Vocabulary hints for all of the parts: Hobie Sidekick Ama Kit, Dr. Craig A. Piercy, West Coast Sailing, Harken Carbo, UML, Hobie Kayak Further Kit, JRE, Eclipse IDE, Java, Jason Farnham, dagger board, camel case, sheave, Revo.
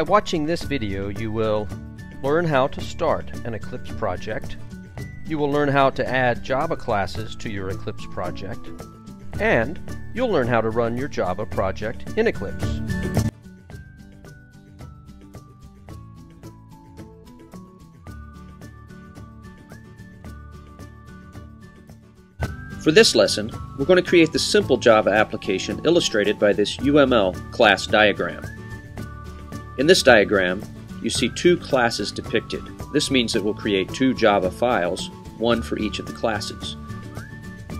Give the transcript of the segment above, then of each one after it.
By watching this video, you will learn how to start an Eclipse project. You will learn how to add Java classes to your Eclipse project. And you'll learn how to run your Java project in Eclipse. For this lesson, we're going to create the simple Java application illustrated by this UML class diagram. In this diagram, you see two classes depicted. This means that we'll create two Java files, one for each of the classes.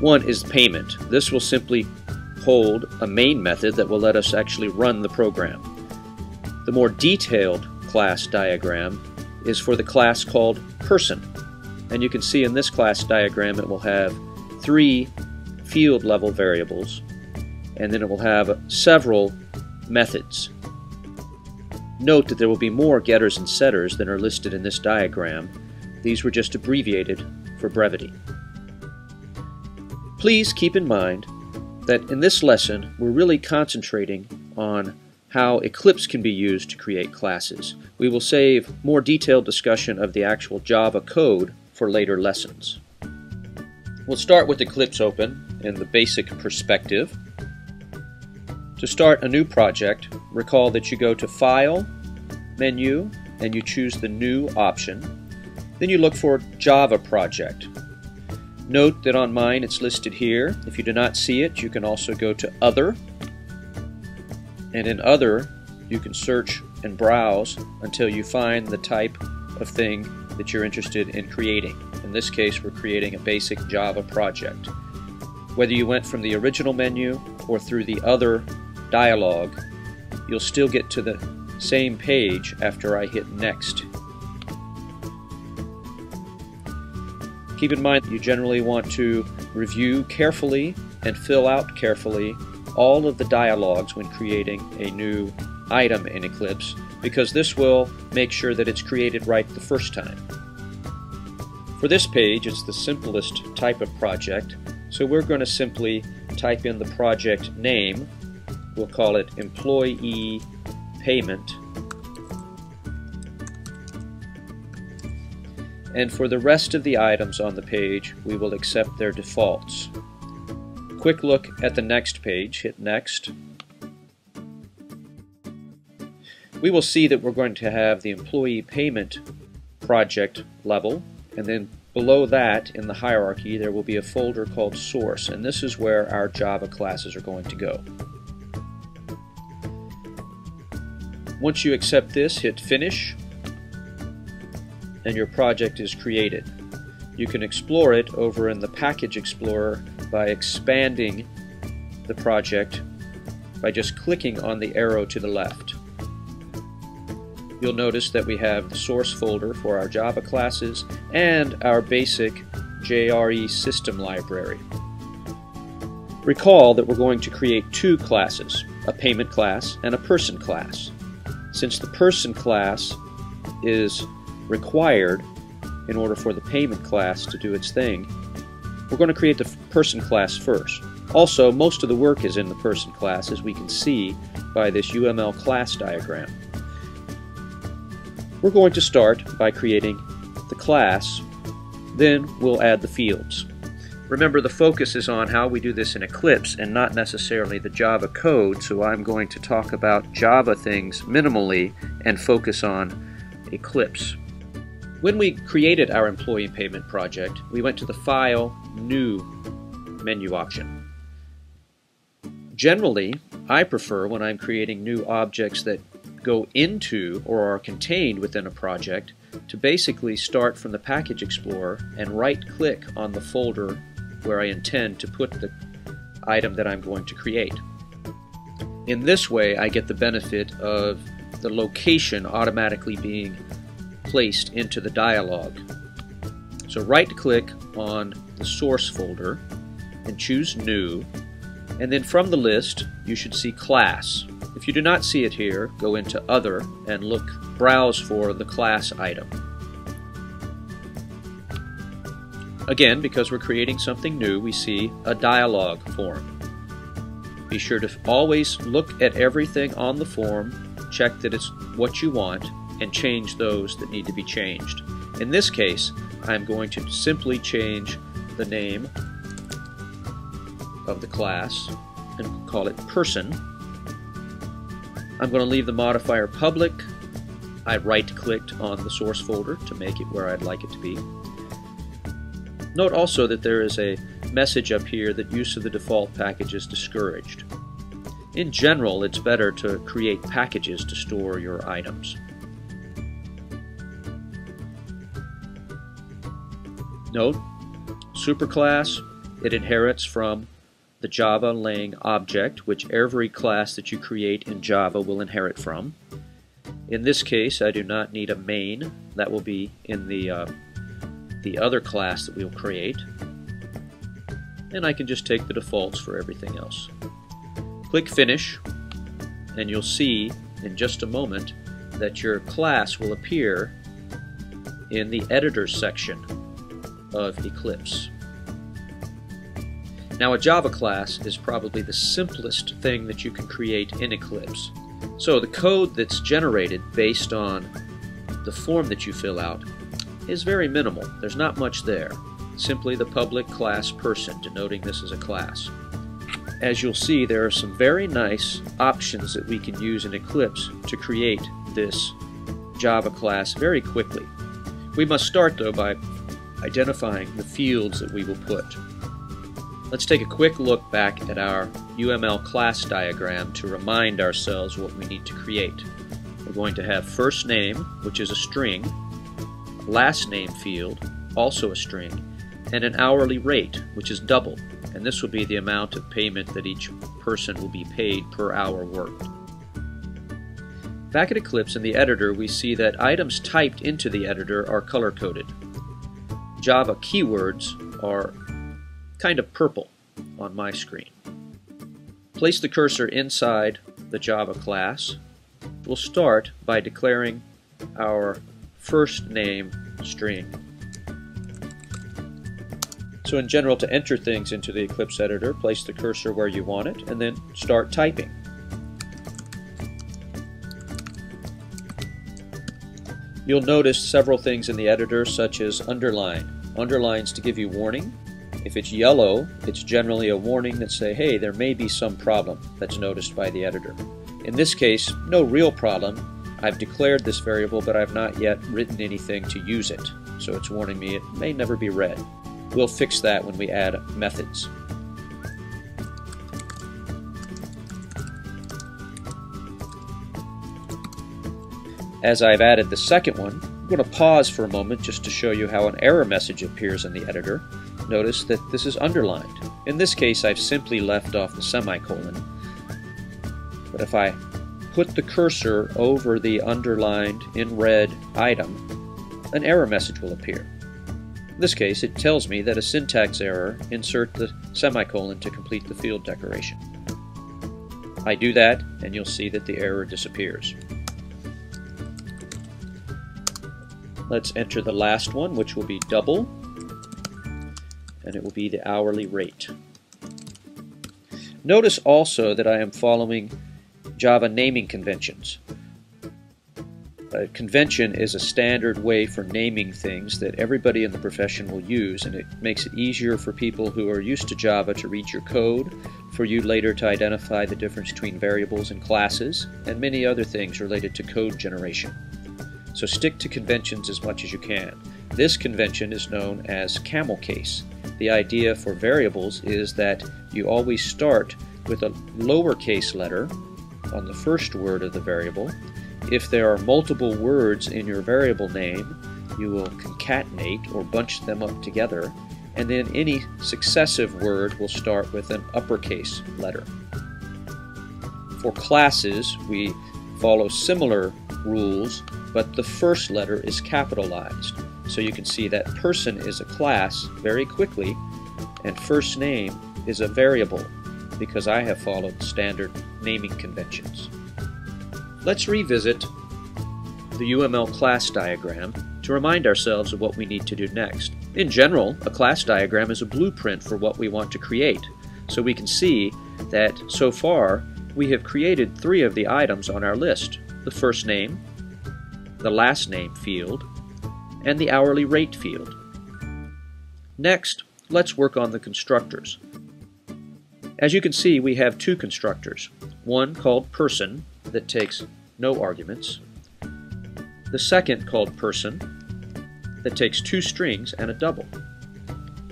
One is payment. This will simply hold a main method that will let us actually run the program. The more detailed class diagram is for the class called person. And you can see in this class diagram it will have three field level variables, and then it will have several methods. Note that there will be more getters and setters than are listed in this diagram. These were just abbreviated for brevity. Please keep in mind that in this lesson we're really concentrating on how Eclipse can be used to create classes. We will save more detailed discussion of the actual Java code for later lessons. We'll start with Eclipse open in the basic perspective. To start a new project, recall that you go to File, Menu, and you choose the New option. Then you look for Java Project. Note that on mine it's listed here. If you do not see it, you can also go to Other. And in Other, you can search and browse until you find the type of thing that you're interested in creating. In this case, we're creating a basic Java project. Whether you went from the original menu or through the other dialog, you'll still get to the same page after I hit Next. Keep in mind that you generally want to review carefully and fill out carefully all of the dialogs when creating a new item in Eclipse, because this will make sure that it's created right the first time. For this page, it's the simplest type of project, so we're going to simply type in the project name. We'll call it Employee Payment. And for the rest of the items on the page, we will accept their defaults. Quick look at the next page. Hit Next. We will see that we're going to have the Employee Payment project level, and then below that in the hierarchy there will be a folder called Source, and this is where our Java classes are going to go. Once you accept this, hit Finish, and your project is created. You can explore it over in the Package Explorer by expanding the project by just clicking on the arrow to the left. You'll notice that we have the source folder for our Java classes and our basic JRE system library. Recall that we're going to create two classes, a payment class and a person class. Since the person class is required in order for the payment class to do its thing, we're going to create the person class first. Also, most of the work is in the person class, as we can see by this UML class diagram. We're going to start by creating the class, then we'll add the fields. Remember, the focus is on how we do this in Eclipse and not necessarily the Java code, so I'm going to talk about Java things minimally and focus on Eclipse. When we created our employee payment project, we went to the File, New menu option. Generally, I prefer when I'm creating new objects that go into or are contained within a project to basically start from the Package Explorer and right-click on the folder where I intend to put the item that I'm going to create. In this way, I get the benefit of the location automatically being placed into the dialog. So right-click on the source folder and choose New, and then from the list you should see Class. If you do not see it here, go into Other and browse for the class item. Again, because we're creating something new, we see a dialog form. Be sure to always look at everything on the form check that it's what you want, and change those that need to be changed. In this case, I'm going to simply change the name of the class and call it person. I'm going to leave the modifier public. I right-clicked on the source folder to make it where I'd like it to be. Note also that there is a message up here that use of the default package is discouraged. In general, it's better to create packages to store your items. Note, superclass, it inherits from the Java laying object, which every class that you create in Java will inherit from. In this case, I do not need a main. That will be in the other class that we'll create. And I can just take the defaults for everything else. Click Finish, and you'll see in just a moment that your class will appear in the editor section of Eclipse. Now, a Java class is probably the simplest thing that you can create in Eclipse. So the code that's generated based on the form that you fill out is very minimal. There's not much there. Simply the public class person, denoting this as a class. As you'll see, there are some very nice options that we can use in Eclipse to create this Java class very quickly. We must start, though, by identifying the fields that we will put. Let's take a quick look back at our UML class diagram to remind ourselves what we need to create. We're going to have first name, which is a string, last name field, also a string, and an hourly rate, which is double, and this will be the amount of payment that each person will be paid per hour worked. Back at Eclipse in the editor, we see that items typed into the editor are color-coded. Java keywords are kind of purple on my screen. Place the cursor inside the Java class. We'll start by declaring our first name string. So in general, to enter things into the Eclipse editor, place the cursor where you want it, and then start typing. You'll notice several things in the editor, such as underline. Underlines to give you warning. If it's yellow, it's generally a warning that say, hey, there may be some problem that's noticed by the editor. In this case, no real problem. I've declared this variable, but I've not yet written anything to use it. So it's warning me it may never be read. We'll fix that when we add methods. As I've added the second one, I'm going to pause for a moment just to show you how an error message appears in the editor. Notice that this is underlined. In this case, I've simply left off the semicolon. But if I put the cursor over the underlined in red item, an error message will appear. In this case, it tells me that a syntax error, insert the semicolon to complete the field decoration. I do that, and you'll see that the error disappears. Let's enter the last one, which will be double, and it will be the hourly rate. Notice also that I am following Java naming conventions. A convention is a standard way for naming things that everybody in the profession will use, and it makes it easier for people who are used to Java to read your code, for you later to identify the difference between variables and classes, and many other things related to code generation. So stick to conventions as much as you can. This convention is known as camel case. The idea for variables is that you always start with a lowercase letter on the first word of the variable. If there are multiple words in your variable name, you will concatenate or bunch them up together, and then any successive word will start with an uppercase letter. For classes, we follow similar rules, but the first letter is capitalized. So you can see that person is a class very quickly, and first name is a variable because I have followed standard naming conventions. Let's revisit the UML class diagram to remind ourselves of what we need to do next. In general, a class diagram is a blueprint for what we want to create, so we can see that so far we have created three of the items on our list. The the first name, the last name field, and the hourly rate field. Next, let's work on the constructors. As you can see, we have two constructors, one called person that takes no arguments, the second called person that takes two strings and a double.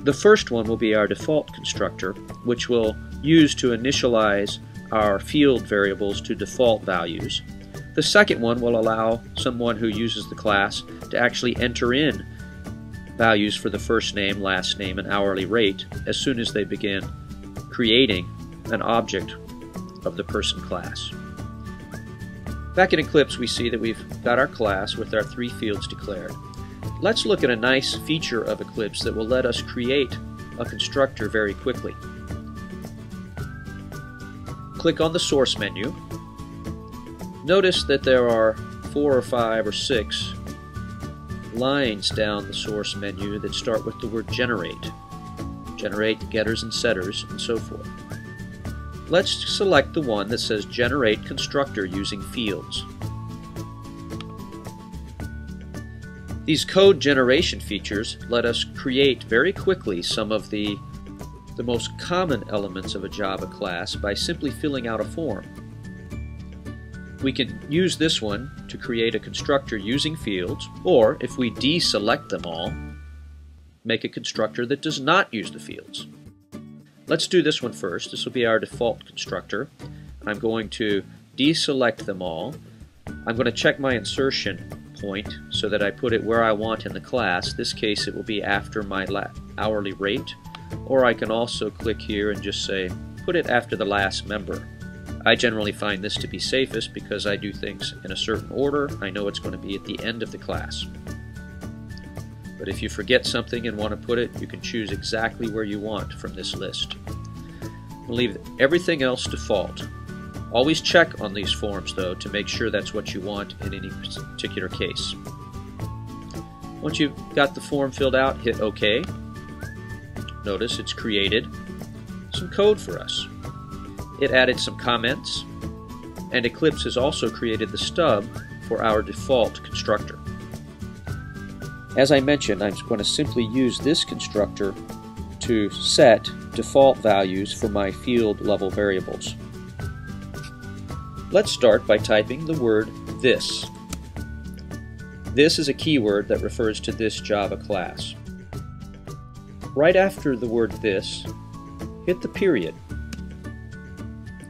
The first one will be our default constructor, which we'll use to initialize our field variables to default values. The second one will allow someone who uses the class to actually enter in values for the first name, last name, and hourly rate as soon as they begin creating an object of the person class. Back in Eclipse, we see that we've got our class with our three fields declared. Let's look at a nice feature of Eclipse that will let us create a constructor very quickly. Click on the source menu. Notice that there are 4 or 5 or 6 lines down the source menu that start with the word generate. Generate getters and setters and so forth. Let's select the one that says generate constructor using fields. These code generation features let us create very quickly some of the most common elements of a Java class by simply filling out a form. We can use this one to create a constructor using fields, or if we deselect them all, make a constructor that does not use the fields. Let's do this one first. This will be our default constructor. I'm going to deselect them all. I'm going to check my insertion point so that I put it where I want in the class. In this case, it will be after my hourly rate, or I can also click here and just say put it after the last member. I generally find this to be safest because I do things in a certain order. I know it's going to be at the end of the class. But if you forget something and want to put it, you can choose exactly where you want from this list. We'll leave everything else default. Always check on these forms, though, to make sure that's what you want in any particular case. Once you've got the form filled out, hit OK. Notice it's created some code for us. It added some comments, and Eclipse has also created the stub for our default constructor. As I mentioned, I'm going to simply use this constructor to set default values for my field level variables. Let's start by typing the word this. This is a keyword that refers to this Java class. Right after the word this, hit the period.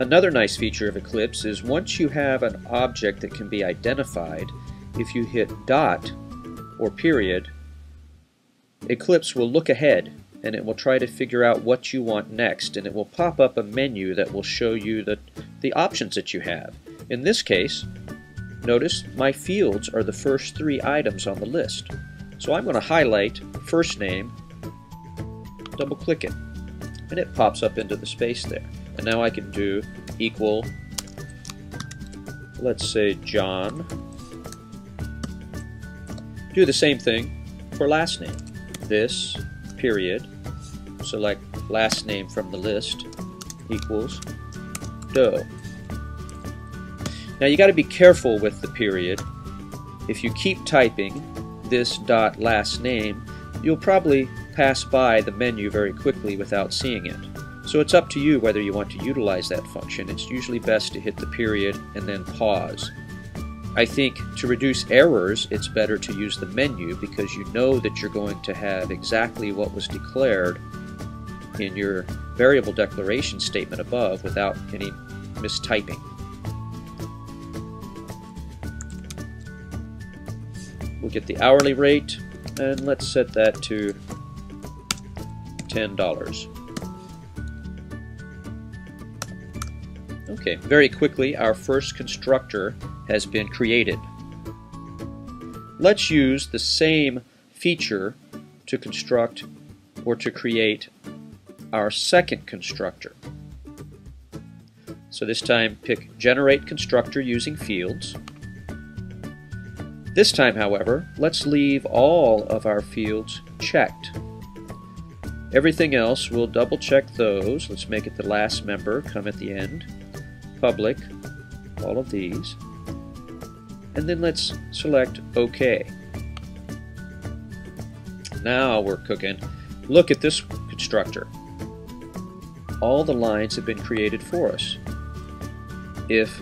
Another nice feature of Eclipse is once you have an object that can be identified, if you hit dot or period, Eclipse will look ahead and it will try to figure out what you want next, and it will pop up a menu that will show you the options that you have. In this case, notice my fields are the first three items on the list. So I'm going to highlight first name, double click it, and it pops up into the space there. And now I can do equal, let's say John. Do the same thing for last name. This, period, select last name from the list, equals Doe. Now you got to be careful with the period. If you keep typing this dot last name, you'll probably pass by the menu very quickly without seeing it. So it's up to you whether you want to utilize that function. It's usually best to hit the period and then pause. I think to reduce errors, it's better to use the menu because you know that you're going to have exactly what was declared in your variable declaration statement above without any mistyping. We'll get the hourly rate, and let's set that to $10. Okay, very quickly our first constructor has been created. Let's use the same feature to construct or to create our second constructor. So this time pick generate constructor using fields. This time, however, let's leave all of our fields checked. Everything else, we'll double check those. Let's make it the last member, come at the end. Public, all of these. and then let's select OK. Now we're cooking. Look at this constructor. All the lines have been created for us. If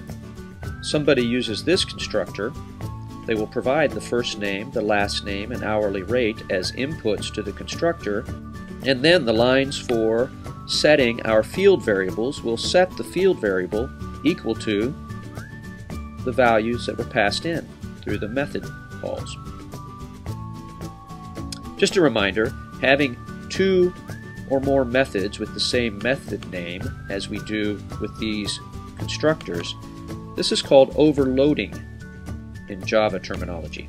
somebody uses this constructor, they will provide the first name, the last name, and hourly rate as inputs to the constructor, and then the lines for setting our field variables will set the field variable equal to the values that were passed in through the method calls. Just a reminder, having two or more methods with the same method name as we do with these constructors, this is called overloading in Java terminology.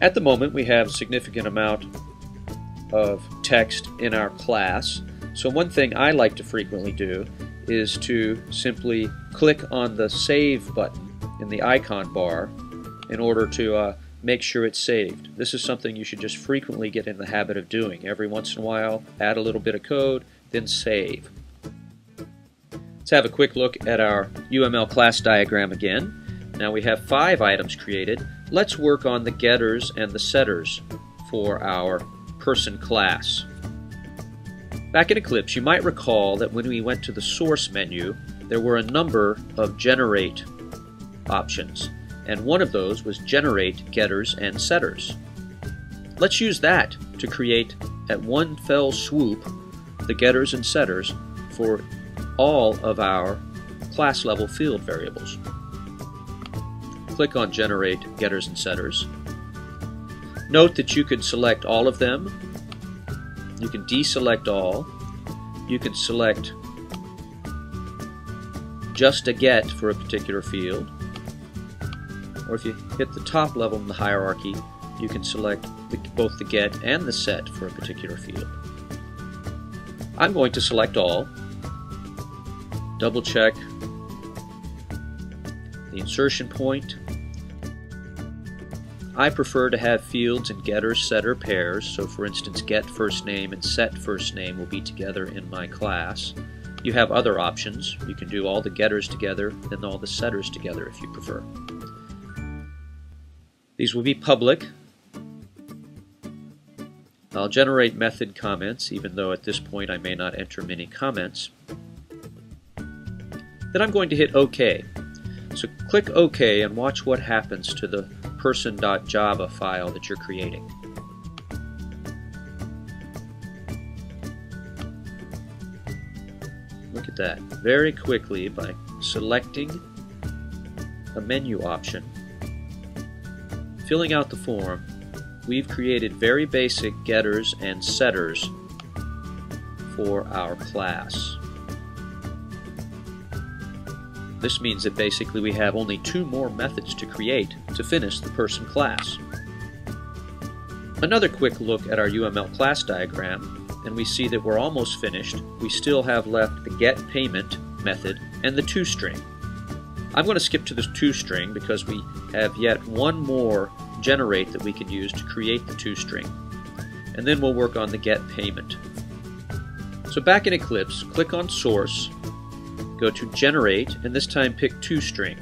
At the moment, we have a significant amount of text in our class, so one thing I like to frequently do is to simply click on the Save button in the icon bar in order to make sure it's saved. This is something you should just frequently get in the habit of doing. Every once in a while, add a little bit of code, then save. Let's have a quick look at our UML class diagram again. Now we have 5 items created. Let's work on the getters and the setters for our person class. Back in Eclipse, you might recall that when we went to the source menu, there were a number of generate options, and one of those was generate getters and setters. Let's use that to create at one fell swoop the getters and setters for all of our class level field variables. Click on Generate Getters and Setters. Note that you can select all of them, you can deselect all, you can select just a get for a particular field, or if you hit the top level in the hierarchy, you can select both the get and the set for a particular field. I'm going to select all, double check the insertion point. I prefer to have fields in getter-setter pairs, so for instance get first name and set first name will be together in my class. You have other options. You can do all the getters together, then all the setters together if you prefer. These will be public. I'll generate method comments, even though at this point I may not enter many comments. Then I'm going to hit OK. So click OK and watch what happens to the person.java file that you're creating. Look at that. Very quickly, by selecting a menu option, filling out the form, we've created very basic getters and setters for our class. This means that basically we have only 2 more methods to create to finish the person class. Another quick look at our UML class diagram, and we see that we're almost finished. We still have left the getPayment method and the toString. I'm going to skip to the toString because we have yet one more generate that we can use to create the toString. And then we'll work on the getPayment. So back in Eclipse, click on Source, go to Generate, and this time pick toString.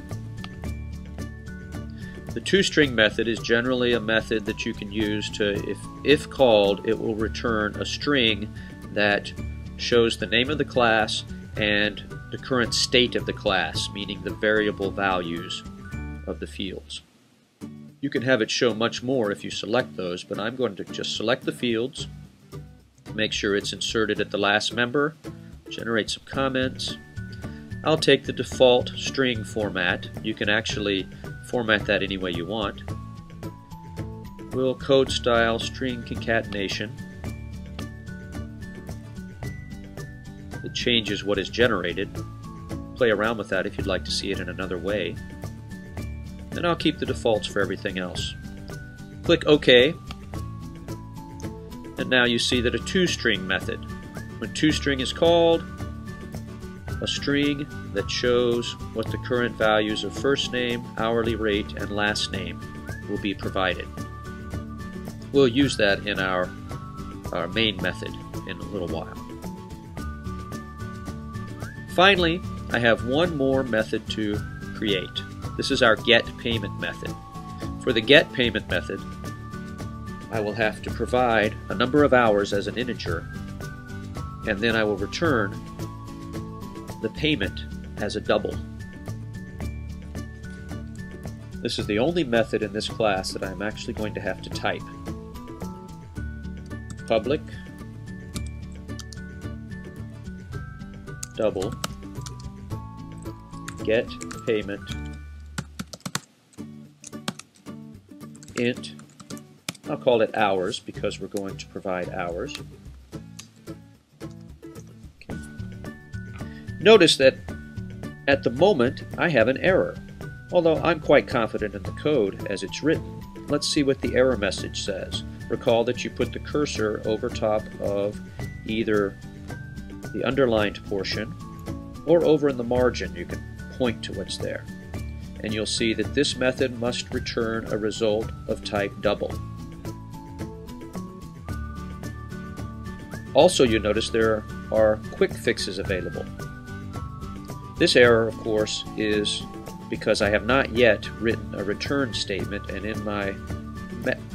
The toString method is generally a method that you can use to, if called, it will return a string that shows the name of the class and the current state of the class, meaning the variable values of the fields. You can have it show much more if you select those, but I'm going to just select the fields, make sure it's inserted at the last member, generate some comments. I'll take the default string format. You can actually format that any way you want. We'll code style string concatenation. It changes what is generated. Play around with that if you'd like to see it in another way. And I'll keep the defaults for everything else. Click OK. And now you see that a toString method. When toString is called, a string that shows what the current values of first name, hourly rate, and last name will be provided. We'll use that in our main method in a little while. Finally, I have one more method to create. This is our getPayment method. For the getPayment method, I will have to provide a number of hours as an integer, and then I will return the payment as a double. This is the only method in this class that I'm actually going to have to type. Public double get payment int, I'll call it hours because we're going to provide hours. Okay. Notice that at the moment I have an error, although I'm quite confident in the code as it's written. Let's see what the error message says. Recall that you put the cursor over top of either the underlined portion or over in the margin. You can point to what's there. And you'll see that this method must return a result of type double. Also, you notice there are quick fixes available. This error, of course, is because I have not yet written a return statement, and in my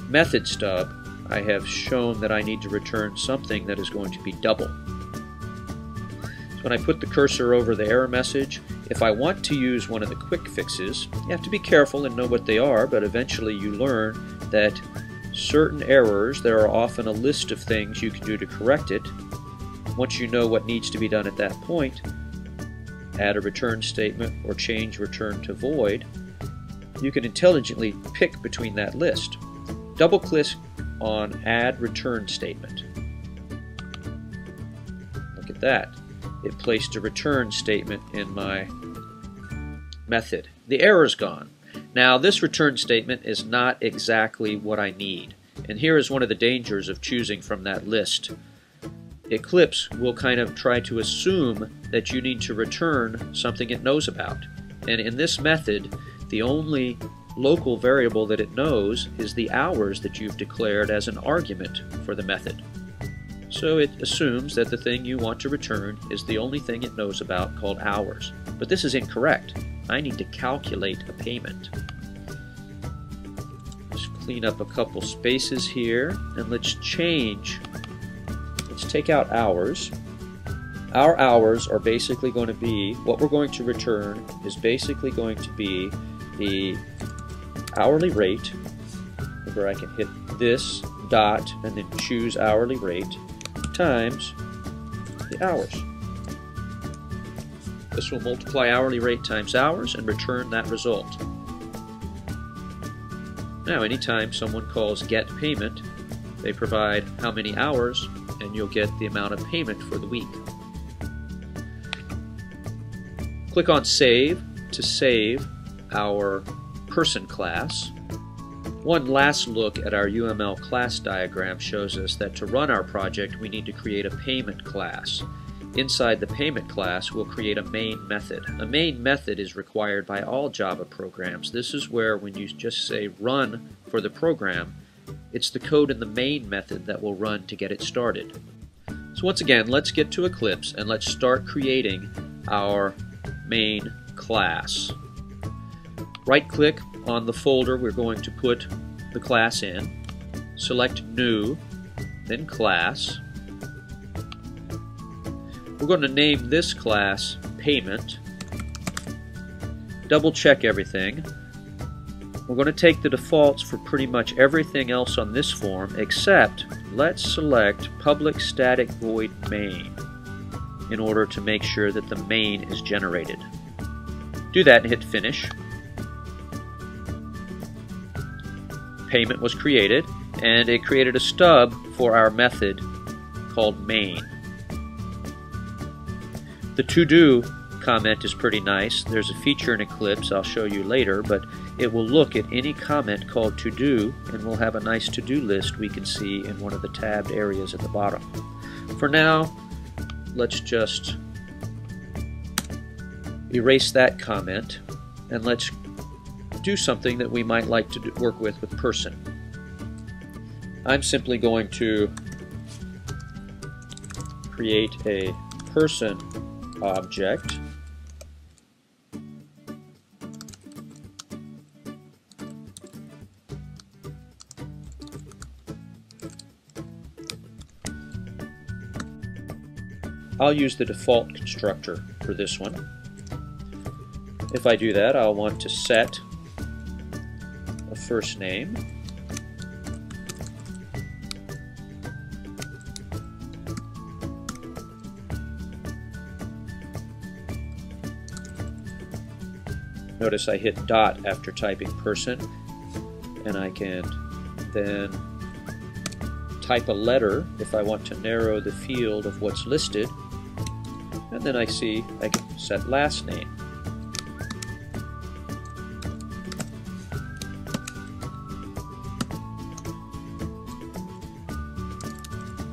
method stub I have shown that I need to return something that is going to be double. So when I put the cursor over the error message, if I want to use one of the quick fixes, you have to be careful and know what they are, but eventually you learn that certain errors, there are often a list of things you can do to correct it. Once you know what needs to be done at that point, add a return statement or change return to void, you can intelligently pick between that list. Double-click on Add Return Statement. Look at that. It placed a return statement in my method. The error's gone. Now, this return statement is not exactly what I need. And here is one of the dangers of choosing from that list. Eclipse will kind of try to assume that you need to return something it knows about. And in this method, the only local variable that it knows is the hours that you've declared as an argument for the method. So it assumes that the thing you want to return is the only thing it knows about, called hours. But this is incorrect. I need to calculate a payment. Let's clean up a couple spaces here, and let's change. Let's take out hours. Our hours are basically going to be, what we're going to return is basically going to be the hourly rate. Remember, I can hit this dot and then choose hourly rate times the hours. This will multiply hourly rate times hours and return that result. Now, anytime someone calls get payment, they provide how many hours, and you'll get the amount of payment for the week. Click on Save to save our person class. One last look at our UML class diagram shows us that to run our project, we need to create a payment class. Inside the payment class, we'll create a main method. A main method is required by all Java programs. This is where, when you just say run for the program, it's the code in the main method that will run to get it started. So once again, let's get to Eclipse and let's start creating our main class. Right-click on the folder we're going to put the class in, select New, then Class. We're going to name this class Payment. Double-check everything. We're going to take the defaults for pretty much everything else on this form, except let's select Public Static Void Main in order to make sure that the main is generated. Do that and hit Finish. Payment was created, and it created a stub for our method called main. The to-do comment is pretty nice. There's a feature in Eclipse I'll show you later, but it will look at any comment called to-do, and we'll have a nice to-do list we can see in one of the tabbed areas at the bottom. For now, let's just erase that comment, and let's do something that we might like to work with person. I'm simply going to create a person object I'll use the default constructor for this one. If I do that, I'll want to set a first name. Notice I hit dot after typing person, and I can then type a letter if I want to narrow the field of what's listed, and then I see I can set last name.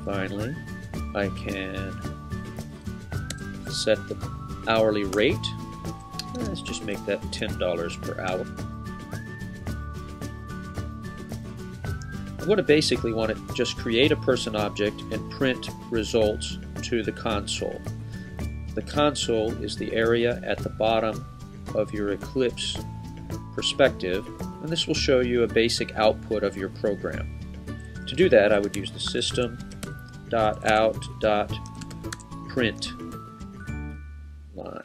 Finally, I can set the hourly rate. Let's just make that $10 per hour. I'm going to basically want to just create a person object and print results to the console. The console is the area at the bottom of your Eclipse perspective, and this will show you a basic output of your program. To do that, I would use the system.out.print line.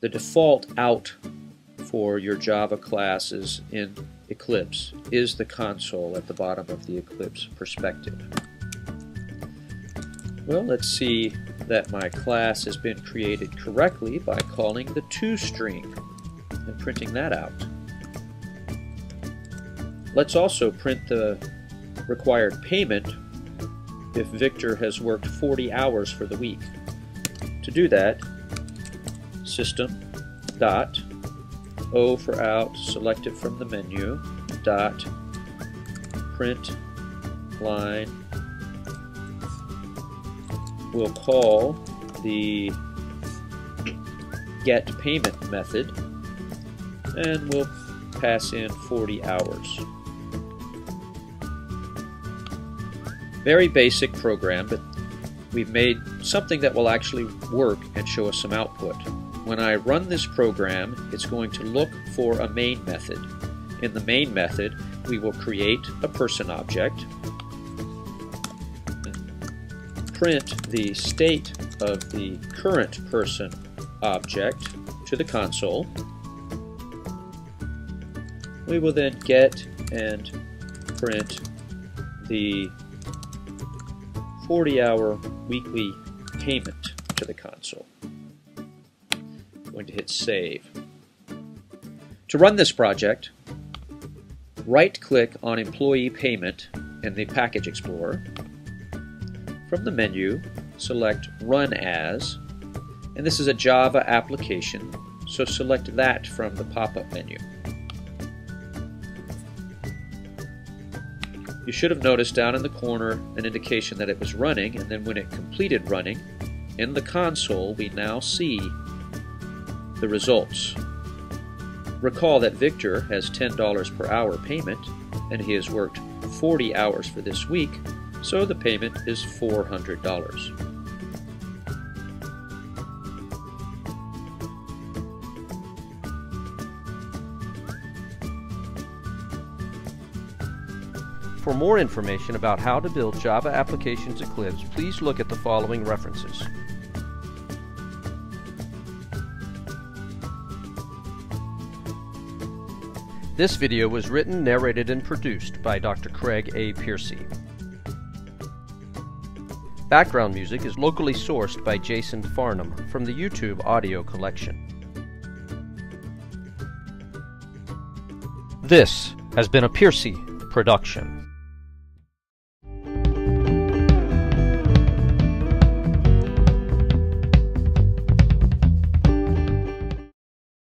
The default out for your Java classes in Eclipse is the console at the bottom of the Eclipse perspective. Well, let's see that my class has been created correctly by calling the toString and printing that out. Let's also print the required payment if Victor has worked 40 hours for the week. To do that, system.o for out, selected from the menu, dot print line. We'll call the get payment method, and we'll pass in 40 hours. Very basic program, but we've made something that will actually work and show us some output. When I run this program, it's going to look for a main method. In the main method, we will create a person object, print the state of the current person object to the console. We will then get and print the 40-hour weekly payment to the console. Going to hit save. To run this project, right-click on Employee Payment in the Package Explorer. From the menu, select Run As, and this is a Java application, so select that from the pop-up menu. You should have noticed down in the corner an indication that it was running, and then when it completed running, in the console we now see the results. Recall that Victor has $10 per hour payment, and he has worked 40 hours for this week, so the payment is $400. For more information about how to build Java applications in Eclipse, please look at the following references. This video was written, narrated, and produced by Dr. Craig A. Piercy. Background music is locally sourced by Jason Farnham from the YouTube audio collection. This has been a Piercy production.